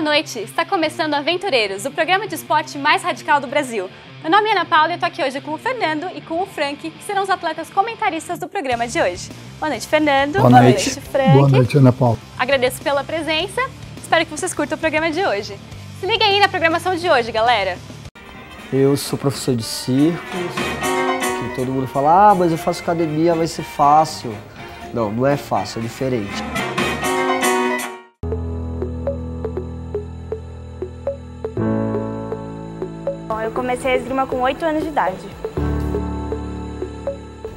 Boa noite! Está começando Aventureiros, o programa de esporte mais radical do Brasil. Meu nome é Ana Paula e eu estou aqui hoje com o Fernando e com o Frank, que serão os atletas comentaristas do programa de hoje. Boa noite, Fernando. Boa noite, Frank. Boa noite, Ana Paula. Agradeço pela presença, espero que vocês curtam o programa de hoje. Se liga aí na programação de hoje, galera. Eu sou professor de circo, que todo mundo fala, ah, mas eu faço academia, vai ser fácil. Não, não é fácil, é diferente. Eu comecei a esgrima com 8 anos de idade.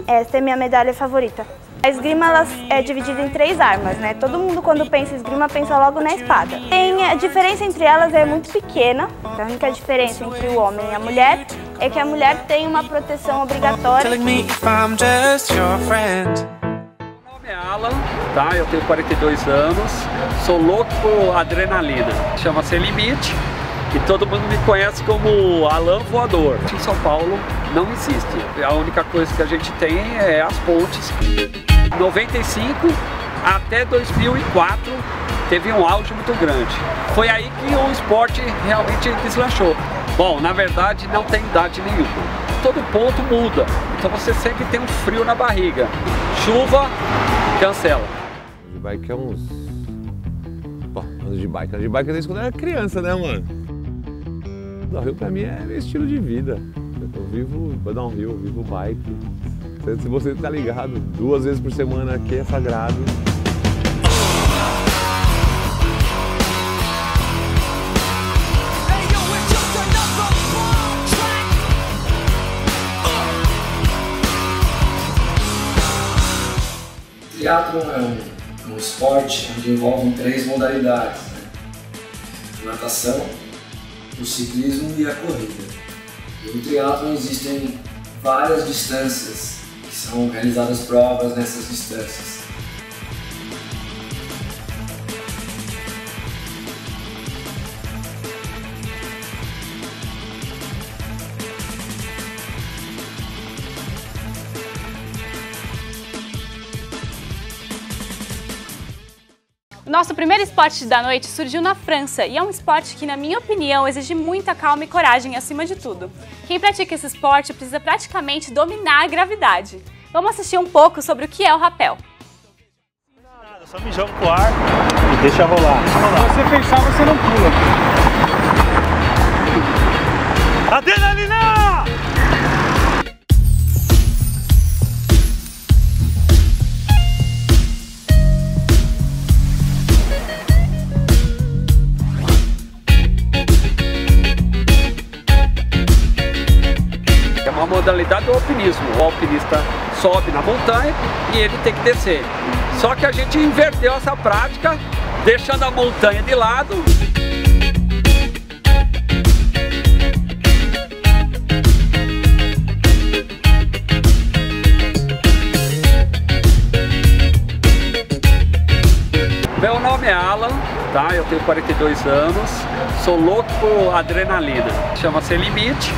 Esta é minha medalha favorita. A esgrima ela é dividida em 3 armas, né? Todo mundo quando pensa em esgrima pensa logo na espada. A diferença entre elas é muito pequena. A única diferença entre o homem e a mulher é que a mulher tem uma proteção obrigatória. Meu nome é Alan, tá? Eu tenho 42 anos, sou louco por adrenalina. Chama Sem Limite. E todo mundo me conhece como Alan Voador. Em São Paulo não existe. A única coisa que a gente tem é as pontes. De 95 até 2004 teve um auge muito grande. Foi aí que o esporte realmente deslanchou. Bom, na verdade não tem idade nenhuma. Todo ponto muda. Então você sempre tem um frio na barriga. Chuva, cancela. De bike é uns... Bom, ando de bike desde quando eu era criança, né, mano? Downhill pra mim é meu estilo de vida. Eu vivo downhill, vivo bike. Se você tá ligado, 2 vezes por semana aqui é sagrado. Triathlon é um esporte onde envolvem 3 modalidades, né? Natação, o ciclismo e a corrida. No triatlon existem várias distâncias que são realizadas provas nessas distâncias. Nosso primeiro esporte da noite surgiu na França e é um esporte que, na minha opinião, exige muita calma e coragem acima de tudo. Quem pratica esse esporte precisa praticamente dominar a gravidade. Vamos assistir um pouco sobre o que é o rapel. Eu só me jogo pro ar e deixa rolar. Se você pensar, você não pula. Adrenalina! Modalidade do alpinismo. O alpinista sobe na montanha e ele tem que descer. Só que a gente inverteu essa prática, deixando a montanha de lado. Meu nome é Alan, tá? Eu tenho 42 anos, sou louco por adrenalina. Chama Sem Limite.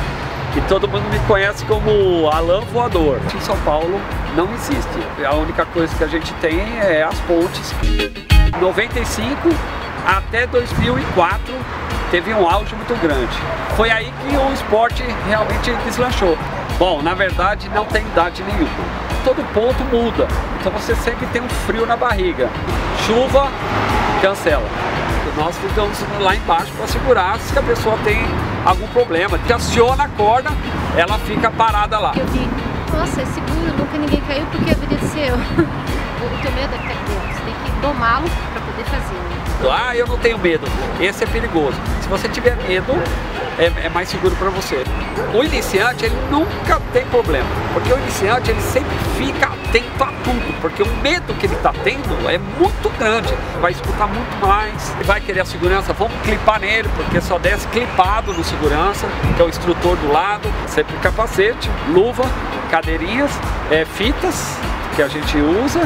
E todo mundo me conhece como Alan Voador. Em São Paulo não existe. A única coisa que a gente tem é as pontes. De 95 até 2004 teve um auge muito grande. Foi aí que o esporte realmente deslanchou. Bom, na verdade não tem idade nenhuma. Todo ponto muda. Então você sempre tem um frio na barriga. Chuva, cancela. Nós ficamos lá embaixo para segurar se a pessoa tem algum problema. Que aciona a corda, ela fica parada lá. Eu vi, nossa, é seguro, nunca ninguém caiu porque obedeceu. O teu medo é cair dentro, você tem que domá-lo para poder fazer. Ah, eu não tenho medo, esse é perigoso. Se você tiver medo, é mais seguro para você. O iniciante, ele nunca tem problema, porque o iniciante, ele sempre fica atento a tudo, porque o medo que ele está tendo é muito grande, vai escutar muito mais, vai querer a segurança, vamos clipar nele, porque só desce clipado no segurança, que é o instrutor do lado, sempre capacete, luva, cadeirinhas, fitas, que a gente usa,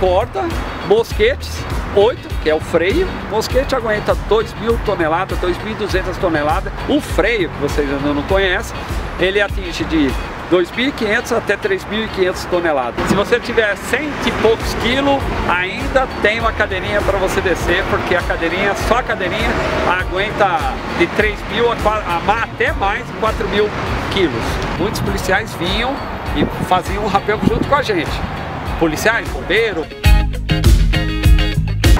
corda, mosquetes, 8, que é o freio. O mosquete aguenta 2.000 toneladas, 2.200 toneladas. O freio, que vocês ainda não conhecem, ele atinge de 2.500 até 3.500 toneladas. Se você tiver 100 e poucos quilos, ainda tem uma cadeirinha para você descer, porque a cadeirinha, só a cadeirinha, aguenta de 3.000 até mais de 4.000 quilos. Muitos policiais vinham e faziam um rapel junto com a gente. Policiais, bombeiros.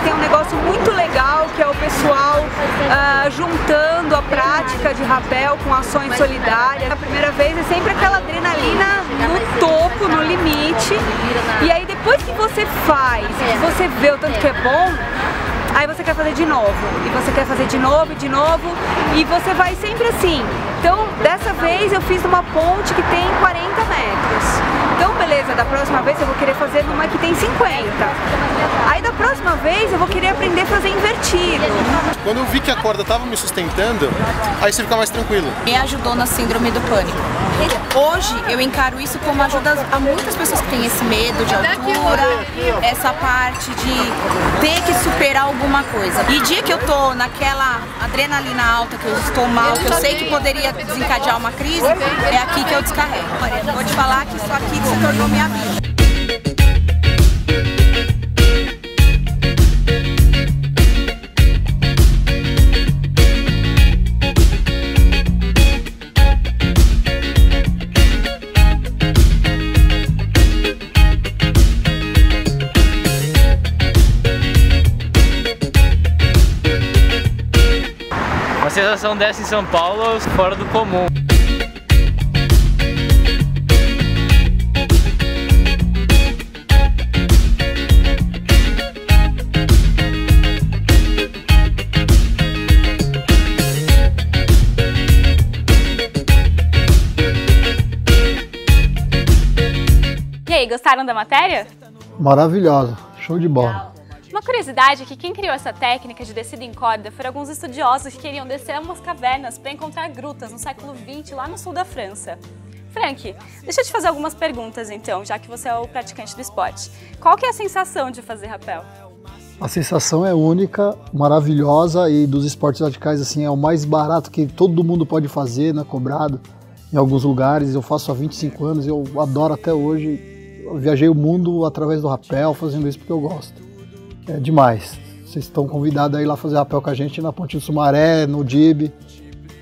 Tem um negócio muito legal que é o pessoal juntando a prática de rapel com ações solidárias. A primeira vez é sempre aquela adrenalina no topo, no limite. E aí depois que você faz, que você vê o tanto que é bom, aí você quer fazer de novo, e você quer fazer de novo, e de novo, e você vai sempre assim. Então, dessa vez eu fiz numa ponte que tem 40 metros. Então, beleza, da próxima vez eu vou querer fazer numa que tem 50. Aí, da próxima vez, eu vou querer aprender a fazer invertido. Quando eu vi que a corda estava me sustentando, aí você fica mais tranquilo. Me ajudou na síndrome do pânico. Hoje, eu encaro isso como ajuda a muitas pessoas que têm esse medo de altura, essa parte de ter que superar alguma coisa. E dia que eu tô naquela adrenalina alta, que eu estou mal, que eu sei que poderia desencadear uma crise, é aqui que eu descarrego. Vou te falar que isso aqui se tornou minha vida. A sensação dessa em São Paulo é fora do comum. E aí, gostaram da matéria? Maravilhosa, show de bola. Uma curiosidade é que quem criou essa técnica de descida em corda foram alguns estudiosos que queriam descer umas cavernas para encontrar grutas no século XX, lá no sul da França. Frank, deixa eu te fazer algumas perguntas então, já que você é o praticante do esporte. Qual que é a sensação de fazer rapel? A sensação é única, maravilhosa, e dos esportes radicais assim, é o mais barato que todo mundo pode fazer, não é cobrado em alguns lugares. Eu faço há 25 anos, eu adoro até hoje. Eu viajei o mundo através do rapel, fazendo isso porque eu gosto. É demais. Vocês estão convidados a ir lá fazer rapel com a gente na Ponte do Sumaré, no Dib.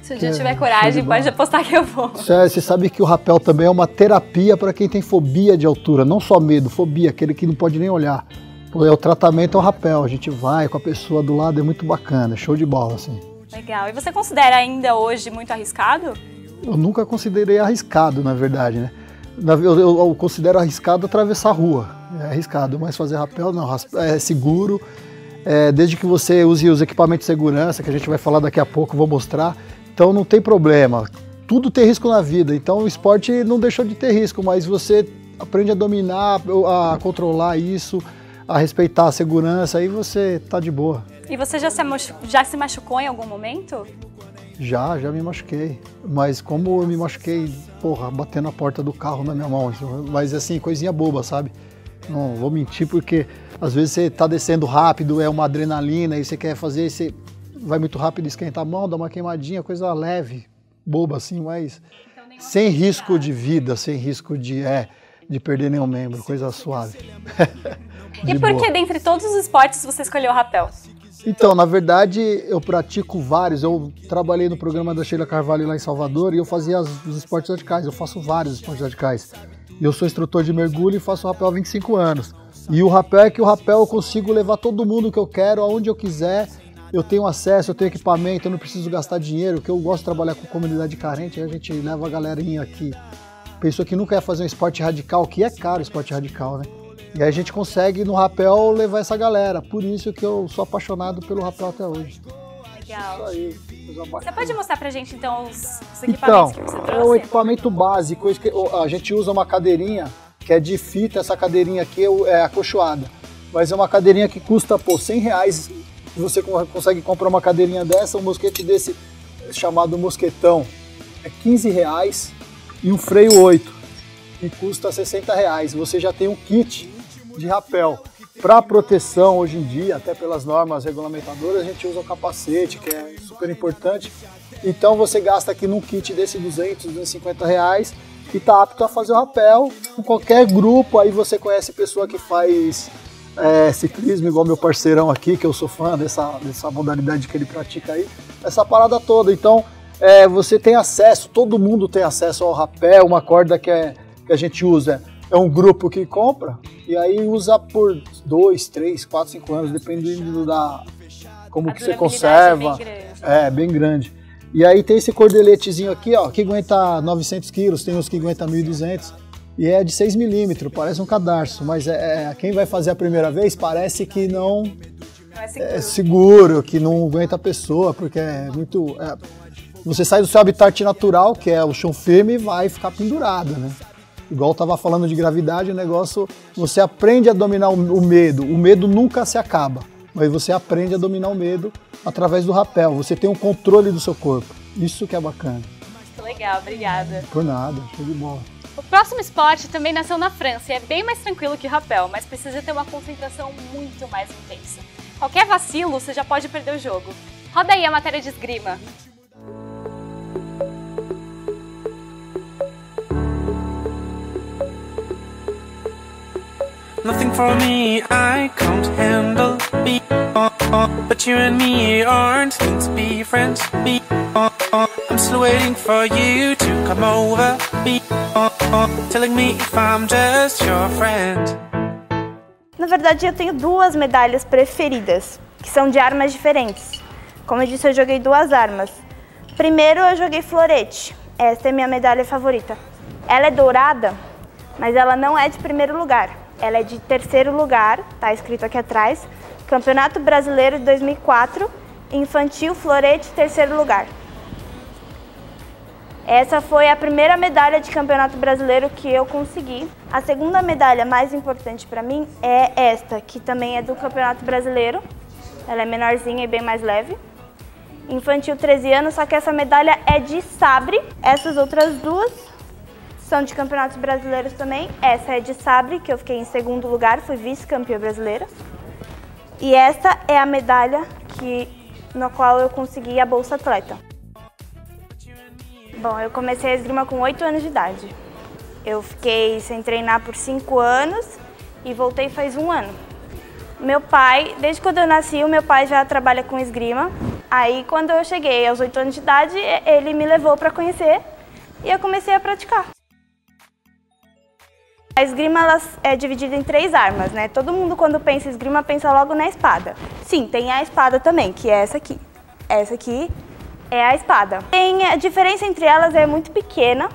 Se um dia tiver coragem, pode apostar que eu vou. Você sabe que o rapel também é uma terapia para quem tem fobia de altura, não só medo, fobia, aquele que não pode nem olhar. O tratamento é o rapel, a gente vai com a pessoa do lado, é muito bacana, show de bola, assim. Legal. E você considera ainda hoje muito arriscado? Eu nunca considerei arriscado, na verdade, né? Eu considero arriscado atravessar a rua, é arriscado, mas fazer rapel não, é seguro, desde que você use os equipamentos de segurança, que a gente vai falar daqui a pouco, vou mostrar, então não tem problema, tudo tem risco na vida, então o esporte não deixou de ter risco, mas você aprende a dominar, a controlar isso, a respeitar a segurança, aí você tá de boa. E você já se machucou em algum momento? Já me machuquei, mas como eu me machuquei, porra, batendo a porta do carro na minha mão, mas assim, coisinha boba, sabe? Não vou mentir, porque às vezes você tá descendo rápido, é uma adrenalina, e você quer fazer, você vai muito rápido, esquenta a mão, dá uma queimadinha, coisa leve, boba assim, mas então, sem risco de vida, sem risco de perder nenhum membro, coisa suave. E por que dentre todos os esportes você escolheu o rapel? Então, na verdade, eu pratico vários. Eu trabalhei no programa da Sheila Carvalho lá em Salvador e eu fazia os esportes radicais. Eu faço vários esportes radicais. Eu sou instrutor de mergulho e faço rapel há 25 anos. E o rapel é que o rapel eu consigo levar todo mundo que eu quero, aonde eu quiser. Eu tenho acesso, eu tenho equipamento, eu não preciso gastar dinheiro, porque eu gosto de trabalhar com comunidade carente. Aí a gente leva a galerinha aqui. Pessoa que nunca ia fazer um esporte radical, que é caro esporte radical, né? E aí a gente consegue, no rapel, levar essa galera. Por isso que eu sou apaixonado pelo rapel até hoje. Legal. Isso aí. Você pode mostrar pra gente, então, os equipamentos que você trouxe? É um equipamento básico. A gente usa uma cadeirinha que é de fita. Essa cadeirinha aqui é acolchoada. Mas é uma cadeirinha que custa, pô, R$100. Você consegue comprar uma cadeirinha dessa, um mosquete desse, chamado mosquetão, é R$15. E um freio 8, que custa R$60. Você já tem um kit de rapel. Para proteção, hoje em dia, até pelas normas regulamentadoras, a gente usa o capacete, que é super importante, Então você gasta aqui num kit desse R$200, R$250 e tá apto a fazer o rapel com qualquer grupo. Aí você conhece pessoa que faz ciclismo, igual meu parceirão aqui, que eu sou fã dessa modalidade que ele pratica aí, essa parada toda. Então você tem acesso, todo mundo tem acesso ao rapel, uma corda que a gente usa. É um grupo que compra e aí usa por 2, 3, 4, 5 anos, dependendo da como que você conserva. É bem grande. E aí tem esse cordeletezinho aqui, ó, que aguenta 900 quilos, tem uns que aguenta 1.200 e é de 6 milímetros, parece um cadarço, mas quem vai fazer a primeira vez parece que não é seguro, que não aguenta a pessoa, porque é muito... você sai do seu habitat natural, que é o chão firme, e vai ficar pendurado, né? Igual eu estava falando de gravidade, o negócio, você aprende a dominar o medo nunca se acaba, mas você aprende a dominar o medo através do rapel, você tem um controle do seu corpo, isso que é bacana. Muito legal, obrigada. Por nada, show de bola. O próximo esporte também nasceu na França e é bem mais tranquilo que o rapel, mas precisa ter uma concentração muito mais intensa. Qualquer vacilo, você já pode perder o jogo. Roda aí a matéria de esgrima. Nothing for me, I can't handle be on, but you and me aren't things be friends be on. I'm still waiting for you to come over be on, telling me if I'm just your friend. Na verdade, eu tenho duas medalhas preferidas, que são de armas diferentes. Como eu disse, eu joguei duas armas. Primeiro, eu joguei florete. Essa é a minha medalha favorita. Ela é dourada, mas ela não é de primeiro lugar. Ela é de terceiro lugar, tá escrito aqui atrás, Campeonato Brasileiro de 2004, Infantil Florete, terceiro lugar. Essa foi a primeira medalha de Campeonato Brasileiro que eu consegui. A segunda medalha mais importante para mim é esta, que também é do Campeonato Brasileiro. Ela é menorzinha e bem mais leve. Infantil 13 anos, só que essa medalha é de sabre. Essas outras duas são de campeonatos brasileiros também. Essa é de sabre, que eu fiquei em segundo lugar, fui vice-campeã brasileira. E essa é a medalha na qual eu consegui a Bolsa Atleta. Bom, eu comecei a esgrima com 8 anos de idade. Eu fiquei sem treinar por 5 anos e voltei faz um ano. Meu pai, desde quando eu nasci, o meu pai já trabalha com esgrima. Aí quando eu cheguei aos 8 anos de idade, ele me levou para conhecer e eu comecei a praticar. A esgrima ela é dividida em 3 armas, né? Todo mundo quando pensa em esgrima pensa logo na espada. Sim, tem a espada também, que é essa aqui. Essa aqui é a espada. A diferença entre elas é muito pequena,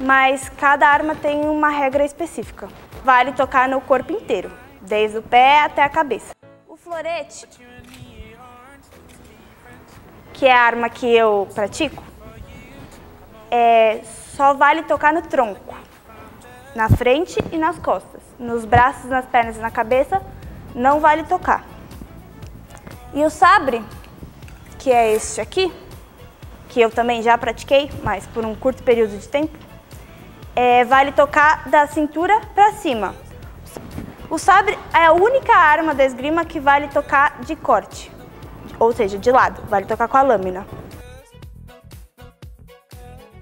mas cada arma tem uma regra específica. Vale tocar no corpo inteiro, desde o pé até a cabeça. O florete, que é a arma que eu pratico, só vale tocar no tronco. Na frente e nas costas, nos braços, nas pernas e na cabeça, não vale tocar. E o sabre, que é este aqui, que eu também já pratiquei, mas por um curto período de tempo, vale tocar da cintura para cima. O sabre é a única arma da esgrima que vale tocar de corte, ou seja, de lado, vale tocar com a lâmina.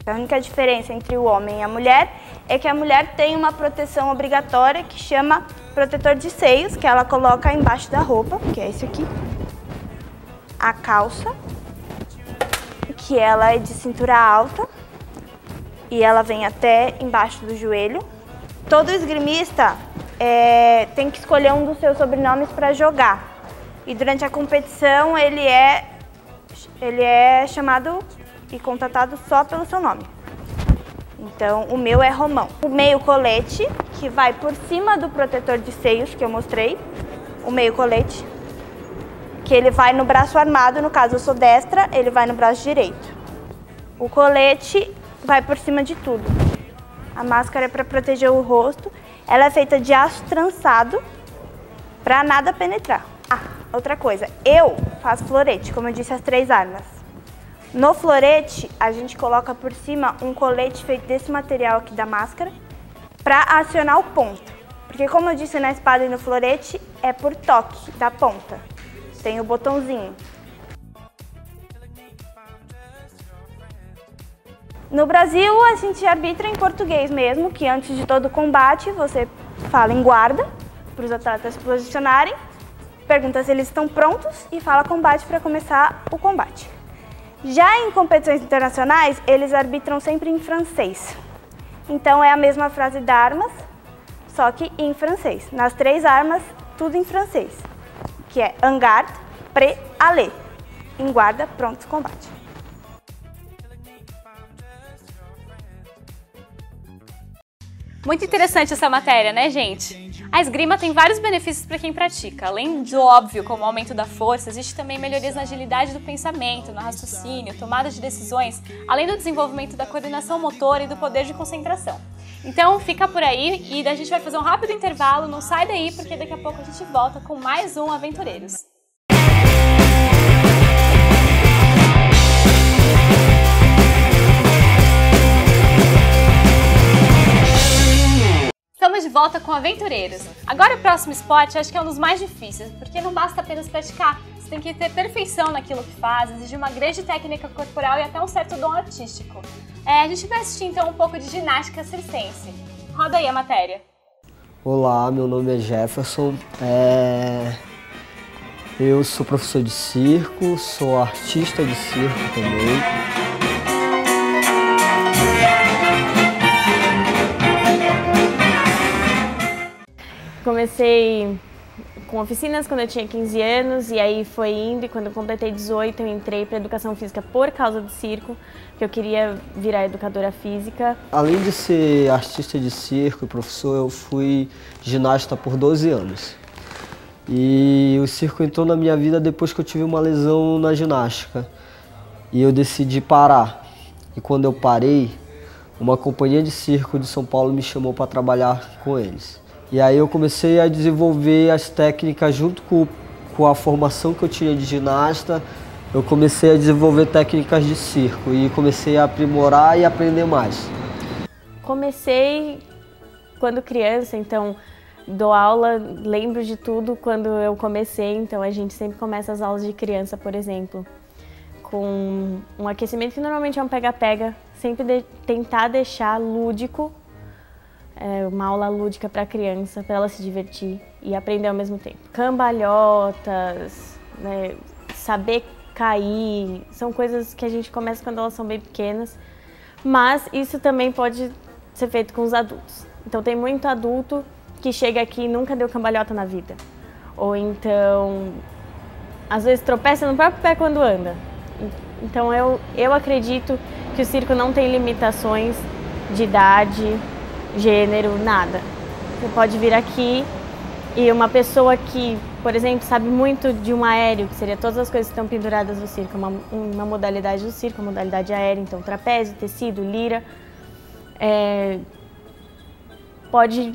A única diferença entre o homem e a mulher é que a mulher tem uma proteção obrigatória que chama protetor de seios, que ela coloca embaixo da roupa, que é esse aqui, a calça, que ela é de cintura alta e ela vem até embaixo do joelho. Todo esgrimista tem que escolher um dos seus sobrenomes para jogar e durante a competição ele é chamado e contratado só pelo seu nome. Então, o meu é Romão. O meio colete, que vai por cima do protetor de seios que eu mostrei. O meio colete, que ele vai no braço armado, no caso eu sou destra, ele vai no braço direito. O colete vai por cima de tudo. A máscara é para proteger o rosto. Ela é feita de aço trançado, para nada penetrar. Ah, outra coisa, eu faço florete, como eu disse, as 3 armas. No florete, a gente coloca por cima um colete feito desse material aqui da máscara para acionar o ponto. Porque como eu disse, na espada e no florete é por toque da ponta. Tem o botãozinho. No Brasil, a gente arbitra em português mesmo, que antes de todo combate, você fala em guarda, para os atletas se posicionarem, pergunta se eles estão prontos e fala combate para começar o combate. Já em competições internacionais, eles arbitram sempre em francês. Então é a mesma frase da armas, só que em francês. Nas três armas, tudo em francês, que é en garde, prêt, allez. Em guarda, pronto, combate. Muito interessante essa matéria, né, gente? A esgrima tem vários benefícios para quem pratica. Além do óbvio, como o aumento da força, existe também melhorias na agilidade do pensamento, no raciocínio, tomada de decisões, além do desenvolvimento da coordenação motora e do poder de concentração. Então fica por aí e a gente vai fazer um rápido intervalo, não sai daí porque daqui a pouco a gente volta com mais um Aventureiros. Estamos de volta com Aventureiros. Agora o próximo esporte acho que é um dos mais difíceis, porque não basta apenas praticar, você tem que ter perfeição naquilo que faz, exige uma grande técnica corporal e até um certo dom artístico. A gente vai assistir então um pouco de ginástica circense. Roda aí a matéria. Olá, meu nome é Jefferson, eu sou professor de circo, sou artista de circo também. Comecei com oficinas quando eu tinha 15 anos e aí foi indo, e quando eu completei 18 eu entrei para educação física por causa do circo, porque eu queria virar educadora física. Além de ser artista de circo e professor, eu fui ginasta por 12 anos. E o circo entrou na minha vida depois que eu tive uma lesão na ginástica e eu decidi parar. E quando eu parei, uma companhia de circo de São Paulo me chamou para trabalhar com eles. E aí eu comecei a desenvolver as técnicas junto com a formação que eu tinha de ginasta, eu comecei a desenvolver técnicas de circo e comecei a aprimorar e aprender mais. Comecei quando criança, então dou aula, lembro de tudo quando eu comecei, então a gente sempre começa as aulas de criança, por exemplo, com um aquecimento que normalmente é um pega-pega, sempre tentar deixar lúdico. É uma aula lúdica para a criança, para ela se divertir e aprender ao mesmo tempo. Cambalhotas, né, saber cair, são coisas que a gente começa quando elas são bem pequenas, mas isso também pode ser feito com os adultos. Então tem muito adulto que chega aqui e nunca deu cambalhota na vida. Ou então, às vezes tropeça no próprio pé quando anda. Então eu acredito que o circo não tem limitações de idade, gênero, nada. Você pode vir aqui e uma pessoa que, por exemplo, sabe muito de um aéreo, que seria todas as coisas que estão penduradas no circo, uma modalidade do circo, uma modalidade aérea, então trapézio, tecido, lira, pode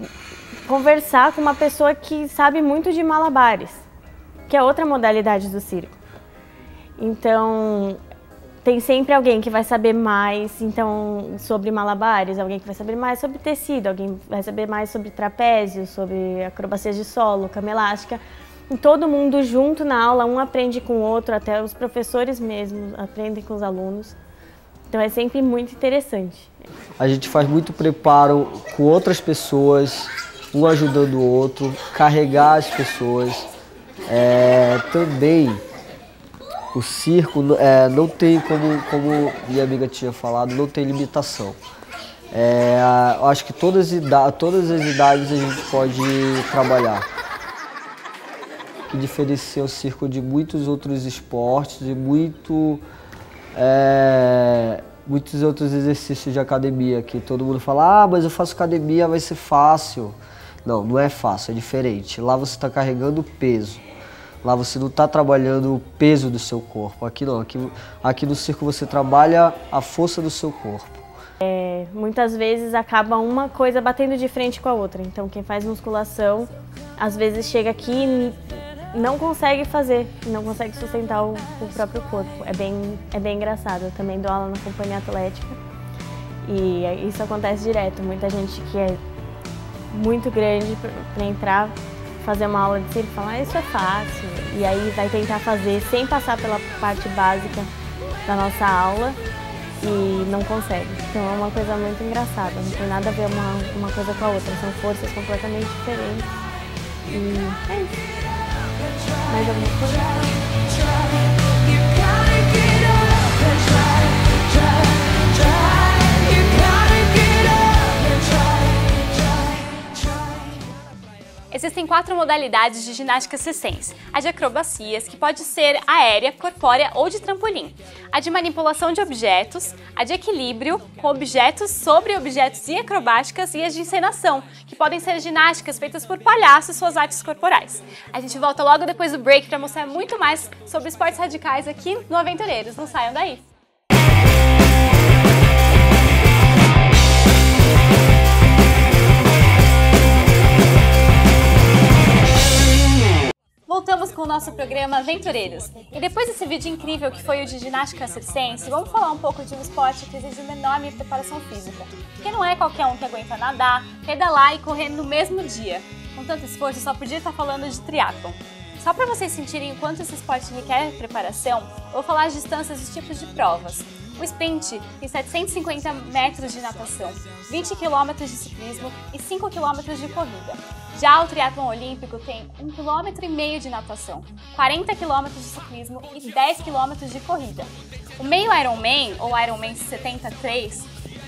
conversar com uma pessoa que sabe muito de malabares, que é outra modalidade do circo. Então tem sempre alguém que vai saber mais, então, sobre malabares, alguém que vai saber mais sobre tecido, alguém vai saber mais sobre trapézio, sobre acrobacias de solo, cama elástica. E todo mundo junto na aula, um aprende com o outro, até os professores mesmo aprendem com os alunos. Então é sempre muito interessante. A gente faz muito preparo com outras pessoas, um ajudando o outro, carregar as pessoas. Também o circo não tem, como minha amiga tinha falado, não tem limitação. Acho que todas as idades a gente pode trabalhar. O que diferencia o circo de muitos outros esportes e muitos outros exercícios de academia, que todo mundo fala, ah, mas eu faço academia, vai ser fácil. Não, não é fácil, é diferente. Lá você está carregando peso. Lá você não está trabalhando o peso do seu corpo, aqui não, aqui no circo você trabalha a força do seu corpo. Muitas vezes acaba uma coisa batendo de frente com a outra, então quem faz musculação às vezes chega aqui e não consegue fazer, não consegue sustentar o próprio corpo, é bem engraçado. Eu também dou aula na companhia atlética e isso acontece direto, muita gente que é muito grande para entrar, fazer uma aula de circo e falar, isso é fácil, e aí vai tentar fazer sem passar pela parte básica da nossa aula e não consegue. Então é uma coisa muito engraçada, não tem nada a ver uma coisa com a outra, são forças completamente diferentes. E é isso. Mais alguma coisa? Existem 4 modalidades de ginástica circense, a de acrobacias, que pode ser aérea, corpórea ou de trampolim, a de manipulação de objetos, a de equilíbrio, com objetos sobre objetos e acrobáticas, e as de encenação, que podem ser ginásticas feitas por palhaços e suas artes corporais. A gente volta logo depois do break para mostrar muito mais sobre esportes radicais aqui no Aventureiros, não saiam daí! Voltamos com o nosso programa Aventureiros. E depois desse vídeo incrível que foi o de ginástica circense, vamos falar um pouco de um esporte que exige uma enorme preparação física. Porque não é qualquer um que aguenta nadar, pedalar e correr no mesmo dia. Com tanto esforço, só podia estar falando de triatlon. Só para vocês sentirem o quanto esse esporte requer preparação, eu vou falar as distâncias e os tipos de provas. O sprint tem 750 metros de natação, 20 km de ciclismo e 5 km de corrida. Já o triatlon olímpico tem 1,5 km de natação, 40 km de ciclismo e 10 km de corrida. O meio Ironman, ou Ironman 73,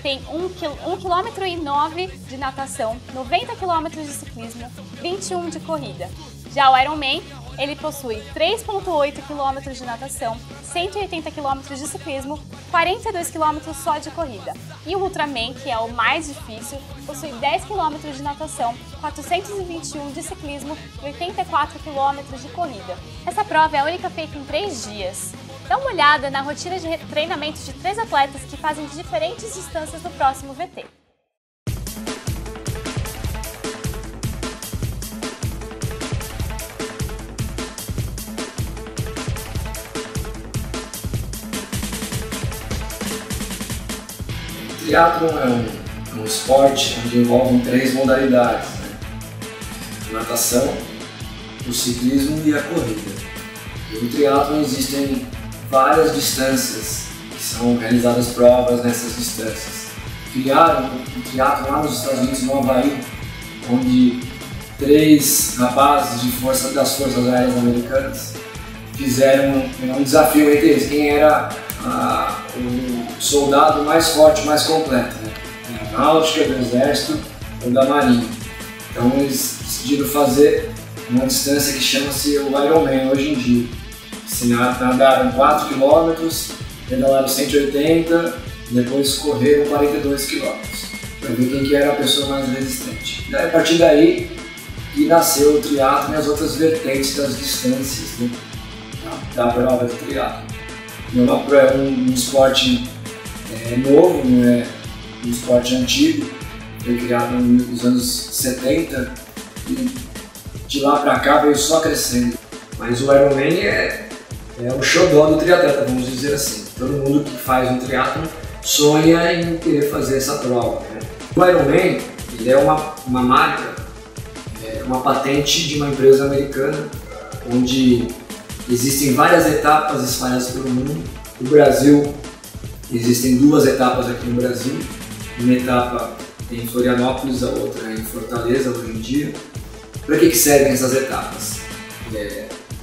tem 1,9 km de natação, 90 km de ciclismo, 21 de corrida. Já o Ironman, ele possui 3,8 km de natação, 180 km de ciclismo, 42 km só de corrida. E o Ultraman, que é o mais difícil, possui 10 km de natação, 421 de ciclismo e 84 km de corrida. Essa prova é a única feita em 3 dias. Dá uma olhada na rotina de treinamento de 3 atletas que fazem diferentes distâncias no próximo VT. O triatlon é um esporte onde envolvem 3 modalidades, né? A natação, o ciclismo e a corrida. E no triatlon existem várias distâncias que são realizadas provas nessas distâncias. Criaram o triatlon lá nos Estados Unidos, no Havaí, onde 3 rapazes das Forças Aéreas Americanas fizeram um desafio entre eles, quem era o soldado mais forte, mais completo, né? Da náutica, do exército ou da marinha. Então eles decidiram fazer uma distância que chama-se o Ironman hoje em dia. Se nadaram 4 km, pedalaram 180 e depois correram 42 km, para ver quem que era a pessoa mais resistente. Daí, a partir daí que nasceu o triatlon e as outras vertentes das distâncias, né? Da prova de triatlon. É um esporte novo, não é um esporte antigo, foi criado nos anos 70 e de lá para cá veio só crescendo. Mas o Ironman é o xodó do triatleta, vamos dizer assim. Todo mundo que faz um triatlon sonha em querer fazer essa prova, né? O Ironman ele é uma marca, uma patente de uma empresa americana, onde existem várias etapas espalhadas pelo mundo. No Brasil, existem 2 etapas aqui no Brasil. Uma etapa em Florianópolis, a outra em Fortaleza, hoje em dia. Para que servem essas etapas?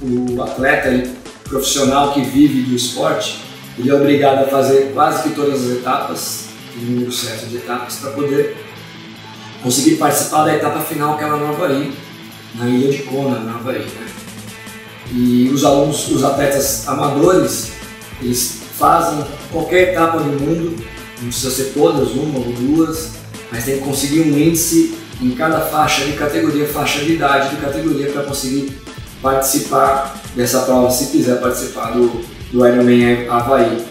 O atleta profissional que vive do esporte, ele é obrigado a fazer quase que todas as etapas, um número certo de etapas, para poder conseguir participar da etapa final, que é lá no Havaí, na ilha de Kona, no Havaí, né? E os atletas amadores, eles fazem qualquer etapa do mundo, não precisa ser todas, uma ou 2, mas tem que conseguir um índice em cada faixa de categoria, faixa de idade de categoria, para conseguir participar dessa prova, se quiser participar do Ironman Havaí,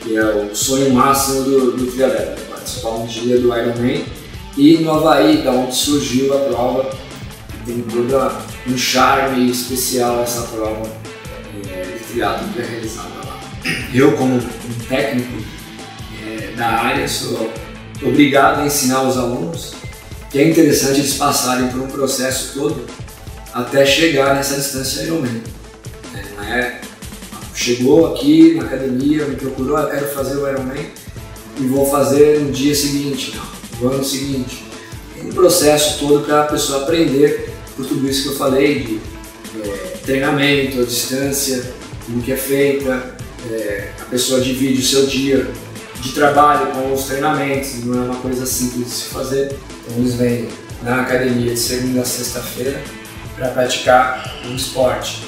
que é o sonho máximo do triatleta, participar um dia do Ironman. E no Havaí, da onde surgiu a prova, tem todo um charme especial essa prova de triatlon que é realizada lá. Eu, como um técnico da área, sou obrigado a ensinar os alunos, que é interessante eles passarem por um processo todo até chegar nessa distância Ironman. Chegou aqui na academia, me procurou, eu quero fazer o Ironman, e vou fazer no dia seguinte, no ano seguinte. E o processo todo para a pessoa aprender por tudo isso que eu falei, de treinamento, a distância, como que é feita, a pessoa divide o seu dia de trabalho com os treinamentos, não é uma coisa simples de se fazer. Então eles vêm na academia de segunda a sexta-feira para praticar um esporte.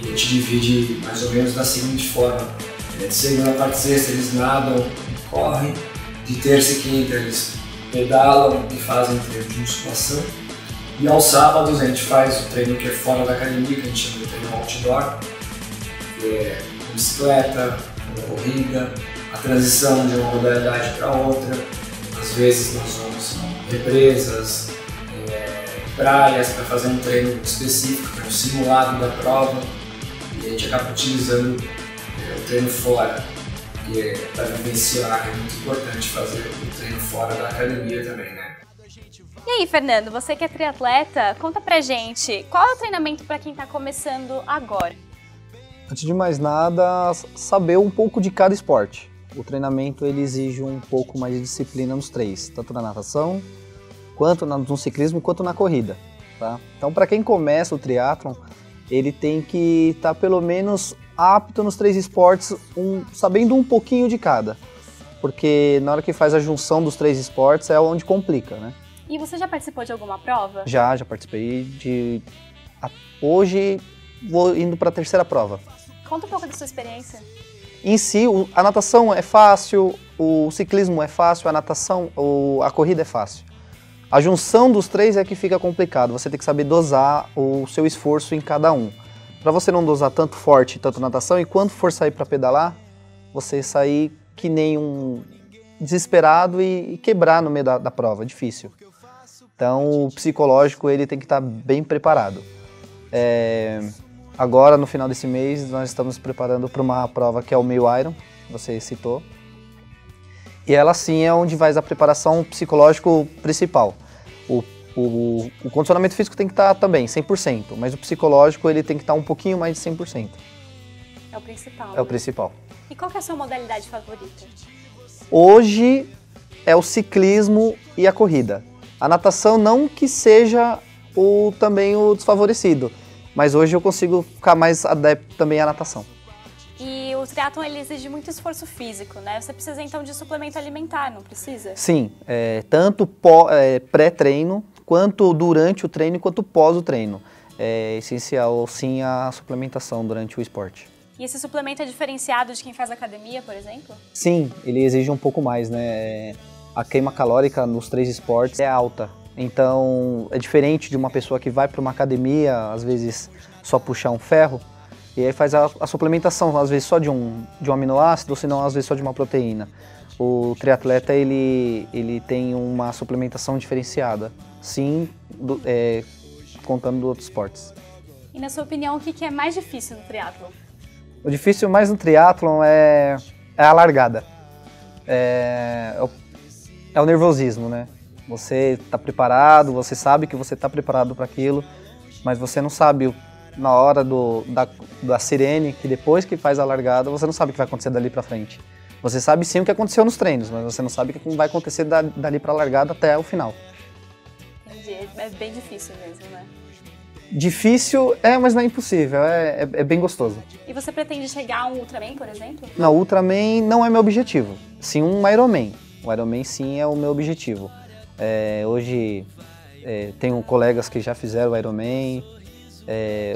A gente divide mais ou menos da seguinte forma: de segunda, quarta e sexta eles nadam e correm, de terça e quinta eles pedalam e fazem treino de musculação, e aos sábados a gente faz o treino que é fora da academia, que a gente chama de treino outdoor, bicicleta, corrida, a transição de uma modalidade para outra. Às vezes nós vamos em represas, praias, para fazer um treino específico, que é um simulado da prova, e a gente acaba utilizando o treino fora, que para vivenciar é muito importante fazer o treino fora da academia também, né? E aí, Fernando, você que é triatleta, conta pra gente, qual é o treinamento para quem está começando agora? Antes de mais nada, saber um pouco de cada esporte. O treinamento ele exige um pouco mais de disciplina nos três, tanto na natação, quanto no ciclismo, quanto na corrida, tá? Então, para quem começa o triatlon, ele tem que estar pelo menos apto nos três esportes, sabendo um pouquinho de cada, porque na hora que faz a junção dos três esportes é onde complica, né? E você já participou de alguma prova? Já participei de... Hoje vou indo para a terceira prova. Conta um pouco da sua experiência. Em si, a natação é fácil, o ciclismo é fácil, a corrida é fácil. A junção dos três é que fica complicado, você tem que saber dosar o seu esforço em cada um. Para você não dosar tanto forte, tanto natação, e quando for sair para pedalar, você sair que nem um desesperado e quebrar no meio da prova, difícil. Então o psicológico ele tem que estar bem preparado. Agora no final desse mês nós estamos preparando para uma prova que é o meio Iron, você citou. E ela sim é onde vai a preparação psicológico principal. O condicionamento físico tem que estar também 100%, mas o psicológico ele tem que estar um pouquinho mais de 100%. É o principal. É o principal. E qual que é a sua modalidade favorita? Hoje é o ciclismo e a corrida. A natação não que seja também o desfavorecido, mas hoje eu consigo ficar mais adepto também à natação. E o triatlon ele exige muito esforço físico, né? Você precisa então de suplemento alimentar, não precisa? Sim, tanto pré-treino, quanto durante o treino, quanto pós o treino. É essencial sim a suplementação durante o esporte. E esse suplemento é diferenciado de quem faz academia, por exemplo? Sim, ele exige um pouco mais, né? A queima calórica nos três esportes é alta. Então é diferente de uma pessoa que vai para uma academia, às vezes só puxar um ferro, e aí faz a suplementação, às vezes só de um aminoácido, ou senão às vezes só de uma proteína. O triatleta, ele tem uma suplementação diferenciada, sim, contando dos outros esportes. E na sua opinião, o que é mais difícil no triatlon? O difícil mais no triatlon é a largada, é o nervosismo, né? Você está preparado, você sabe que você está preparado para aquilo, mas você não sabe na hora da sirene, que depois que faz a largada, você não sabe o que vai acontecer dali para frente. Você sabe sim o que aconteceu nos treinos, mas você não sabe o que vai acontecer dali para a largada até o final. Entendi, é bem difícil mesmo, né? Difícil mas não é impossível, é bem gostoso. E você pretende chegar a um Ultraman, por exemplo? Não, Ultraman não é meu objetivo, sim um Ironman. O Ironman sim é o meu objetivo. Hoje tenho colegas que já fizeram Ironman,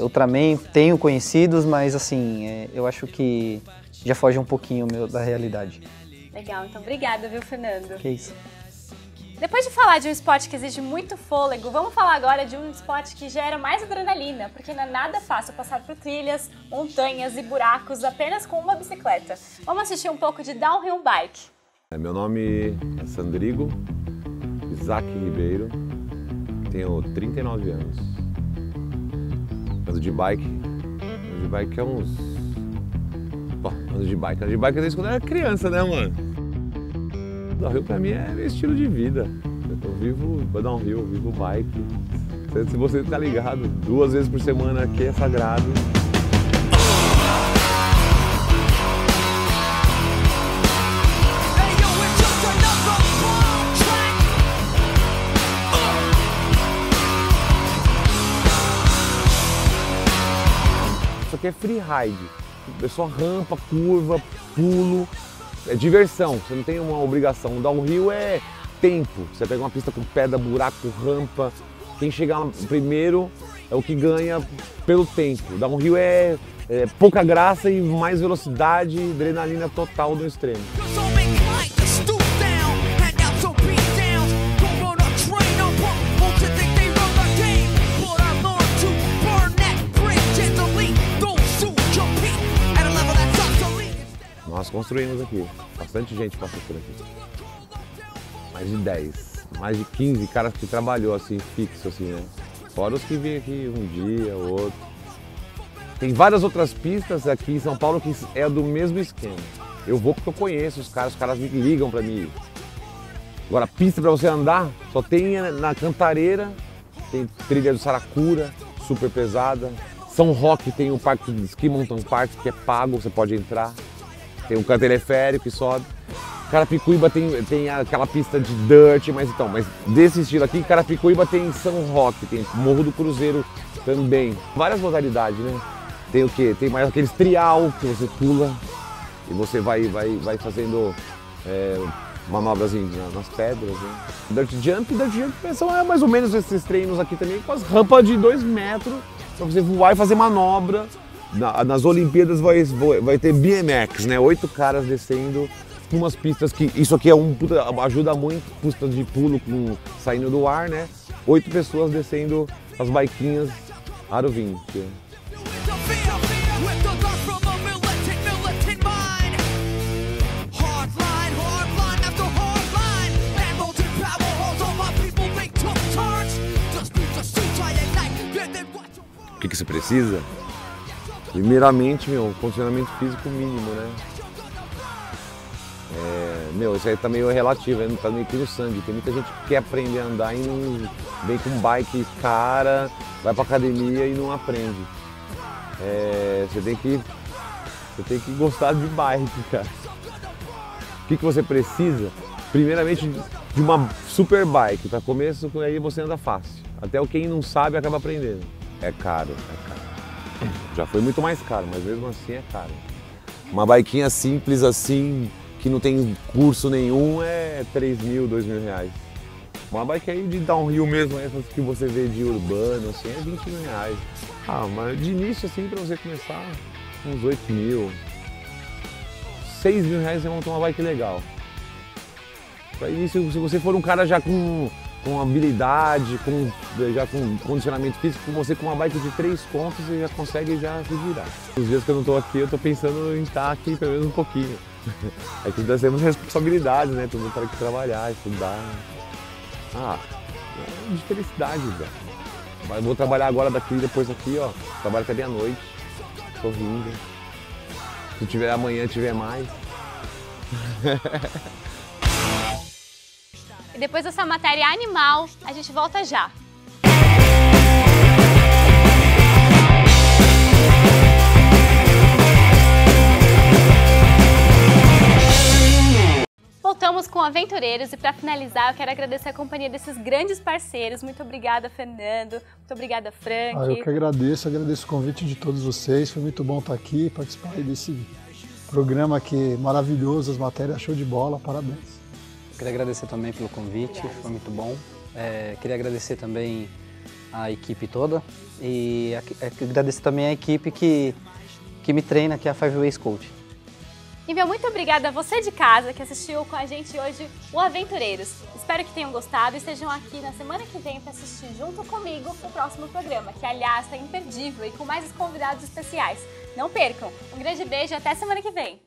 Ultraman tenho conhecidos, mas assim, eu acho que já foge um pouquinho da realidade. Legal, então obrigada, viu, Fernando? Que isso. Depois de falar de um esporte que exige muito fôlego, vamos falar agora de um esporte que gera mais adrenalina, porque não é nada fácil passar por trilhas, montanhas e buracos apenas com uma bicicleta. Vamos assistir um pouco de Downhill Bike. Meu nome é Sandrigo Isaac Ribeiro, tenho 39 anos. Ando de bike é uns... Pô, ando de bike desde quando eu era criança, né, mano? Downhill pra mim é meu estilo de vida. Eu vivo downhill, vivo bike. Se você tá ligado, 2 vezes por semana aqui é sagrado. aqui é free ride. É só rampa, curva, pulo, é diversão. Você não tem uma obrigação. O downhill é tempo. Você pega uma pista com pedra, buraco, rampa. Quem chegar primeiro é o que ganha pelo tempo. O downhill é pouca graça e mais velocidade, adrenalina total do extremo. Nós construímos aqui, bastante gente passou por aqui, mais de 10, mais de 15 caras que trabalhou assim, fixo assim, né? Fora os que vêm aqui um dia, outro. Tem várias outras pistas aqui em São Paulo que é do mesmo esquema. Eu vou porque eu conheço os caras me ligam pra mim. Agora, pista pra você andar, só tem na Cantareira, tem trilha do Saracura, super pesada. São Roque tem um parque de esqui, Mountain Park, que é pago, você pode entrar. Tem um teleférico que sobe. Carapicuíba tem aquela pista de dirt, mas desse estilo aqui, Carapicuíba tem São Roque, tem Morro do Cruzeiro também. Várias modalidades, né? Tem o quê? Tem mais aqueles trial que você pula e você vai fazendo manobras nas pedras, né? Dirt jump são mais ou menos esses treinos aqui também, com as rampas de 2 metros, pra você voar e fazer manobra. Nas Olimpíadas vai ter BMX, né? 8 caras descendo umas pistas que isso aqui ajuda muito, pista de pulo saindo do ar, né? 8 pessoas descendo as biquinhas aro 20. O que você precisa? Primeiramente, meu, condicionamento físico mínimo, né? Isso aí tá meio relativo, não tá meio que no sangue. Tem muita gente que quer aprender a andar e não vem com bike cara, vai pra academia e não aprende. Você tem que gostar de bike, cara. O que você precisa? Primeiramente, de uma super bike. Pra começo, aí você anda fácil. Até quem não sabe acaba aprendendo. É caro. Já foi muito mais caro, mas mesmo assim é caro. Uma biquinha simples assim, que não tem curso nenhum, é 3 mil, 2 mil reais. Uma bike aí de downhill mesmo, essas que você vê de urbano, assim, é 20 mil reais. Ah, mas de início assim, pra você começar, uns 8 mil. 6 mil reais você monta uma bike legal. Pra início, se você for um cara já com habilidade, já com condicionamento físico, você com uma bike de 3 contos, você já consegue se virar. Os dias que eu não estou aqui, eu estou pensando em estar aqui pelo menos um pouquinho. É que nós temos responsabilidades, né? Todo mundo tem que trabalhar, estudar. Ah, é de felicidade, velho. Vou trabalhar agora daqui, depois aqui, ó. Trabalho até meia-noite, sorrindo. Se tiver amanhã, tiver mais. E depois dessa matéria animal, a gente volta já. Voltamos com Aventureiros e para finalizar eu quero agradecer a companhia desses grandes parceiros. Muito obrigada, Fernando. Muito obrigada, Frank. Eu que agradeço o convite de todos vocês. Foi muito bom estar aqui, participar desse programa que é maravilhoso, as matérias show de bola, parabéns. Eu queria agradecer também pelo convite, foi muito bom. Queria agradecer também a equipe toda e agradecer também a equipe que me treina, que é a Five Ways Coach. E meu muito obrigada a você de casa que assistiu com a gente hoje o Aventureiros. Espero que tenham gostado e estejam aqui na semana que vem para assistir junto comigo o próximo programa, que aliás está imperdível e com mais convidados especiais. Não percam! Um grande beijo e até semana que vem!